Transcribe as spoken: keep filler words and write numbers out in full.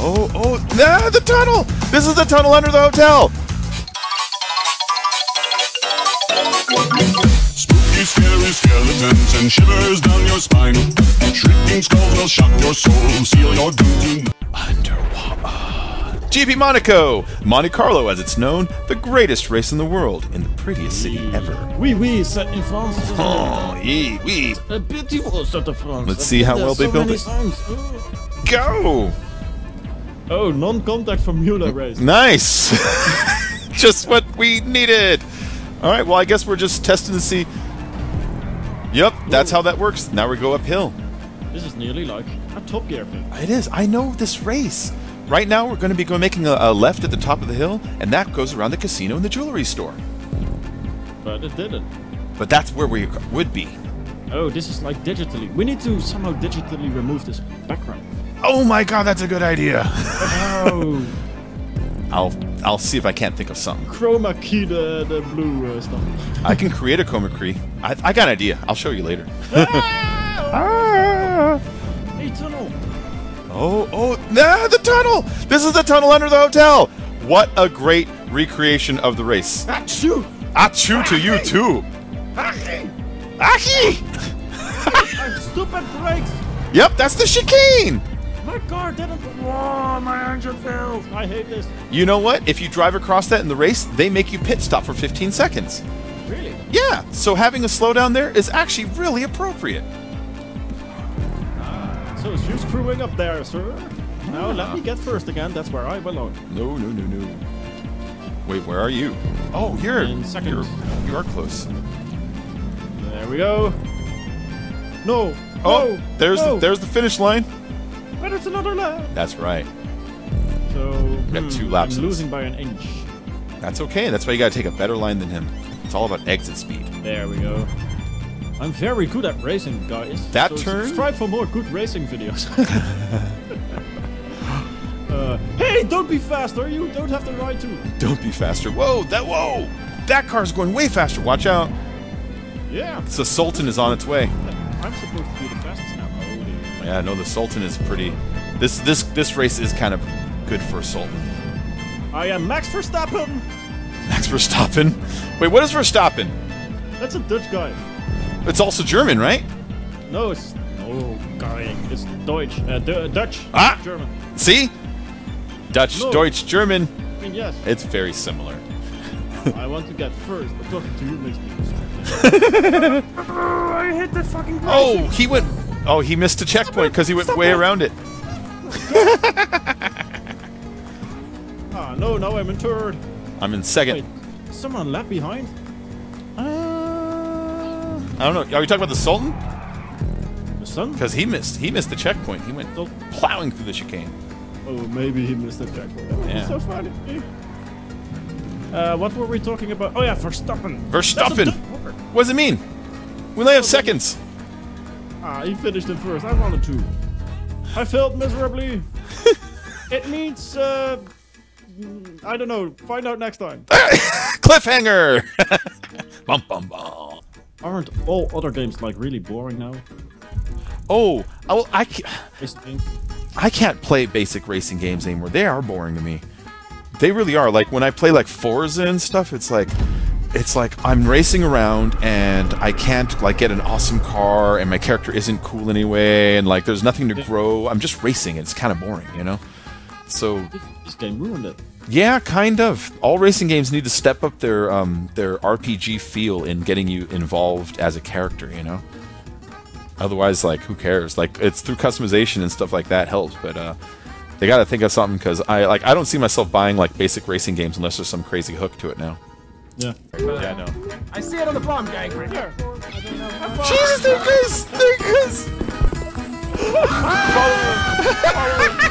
Oh, oh, ah, the tunnel! This is the tunnel under the hotel! Spooky, scary skeletons and shivers down your spine. Shrieking skulls will shock your soul, seal your doom. Underwater. Uh, G P Monaco! Monte Carlo, as it's known, the greatest race in the world, in the prettiest city ever. Oui, oui, c'est in France. Oh, oui, oui. A beautiful set of France. Let's see how well they so built it. Oh. Go! Oh, non-contact formula race. Nice! Just what we needed! Alright, well I guess we're just testing to see... Yep, that's Ooh. How that works. Now we go uphill. This is nearly like a Top Gear thing. It is. I know this race. Right now we're going to be going, making a, a left at the top of the hill, and that goes around the casino and the jewelry store. But it didn't. But that's where we would be. Oh, this is like digitally. We need to somehow digitally remove this background. Oh my god, that's a good idea. Oh. I'll I'll see if I can't think of something. Chroma key the, the blue uh, stuff. I can create a chroma key. I, I got an idea. I'll show you later. Ah! Ah! Hey, tunnel. Oh, oh, nah, the tunnel. This is the tunnel under the hotel. What a great recreation of the race. Achoo. Achoo to you too. Achoo. Achoo. Stupid brakes. Yep, that's the chicane. My car didn't... Whoa, my engine failed. I hate this. You know what? If you drive across that in the race, they make you pit stop for fifteen seconds. Really? Yeah. So having a slowdown there is actually really appropriate. Uh, so it's you screwing up there, sir. Yeah. Now let me get first again. That's where I belong. No, no, no, no. Wait, where are you? Oh, you're... In second. You're, you are close. There we go. No. Oh, no, there's, no. The, there's the finish line. But it's another lap. That's right. So we got hmm, two laps. I'm losing by an inch. That's okay. That's why you got to take a better line than him. It's all about exit speed. There we go. I'm very good at racing, guys. That so turn. Subscribe for more good racing videos. uh, hey, don't be faster. You don't have to ride too. Don't be faster. Whoa! That whoa! That car's going way faster. Watch out. Yeah. So Sultan is on its way. I'm supposed to be the fastest now. Yeah, no, the Sultan is pretty... This this this race is kind of good for Sultan. I am Max Verstappen! Max Verstappen? Wait, what is Verstappen? That's a Dutch guy. It's also German, right? No, it's... No, guy. It's Deutsch. Uh, Dutch. Ah! German. See? Dutch, no. Deutsch, German. I mean, yes. It's very similar. I want to get first, but talking to you makes me... I hit the fucking... Bike. Oh, he went... Oh, he missed a checkpoint because he went Stop way it. around it. Ah, no, no, I'm in third. I'm in second. Wait, someone left behind? Uh, I don't know. Are you talking about the Sultan? The Sultan? Because he missed, he missed the checkpoint. He went plowing through the chicane. Oh, maybe he missed the checkpoint. That would yeah. be so funny. Uh, what were we talking about? Oh, yeah, Verstappen. Verstappen. What does it mean? We only have seconds. Ah, he finished it first. I wanted to. I failed miserably. It means, uh, I don't know. Find out next time. Cliffhanger! Bum, bum, bum. Aren't all other games like really boring now? Oh, well, I, can't, I can't play basic racing games anymore. They are boring to me. They really are. Like when I play like Forza and stuff, it's like. It's like I'm racing around and I can't like get an awesome car and my character isn't cool anyway and like there's nothing to grow. I'm just racing. It's kind of boring, you know? So this game ruined it. Yeah, kind of. All racing games need to step up their um their R P G feel in getting you involved as a character, you know? Otherwise, like who cares? Like it's through customization and stuff like that helps, but uh they got to think of something cuz I like I don't see myself buying like basic racing games unless there's some crazy hook to it now. Yeah. Uh, yeah, I know. I see it on the bomb gang right here. Jesus, there goes! There goes!